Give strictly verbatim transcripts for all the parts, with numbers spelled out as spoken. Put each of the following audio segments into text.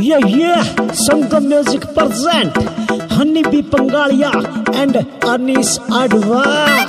Yeah, yeah, Songa music present Honey B. Pangalia and Anis Adwa.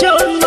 Show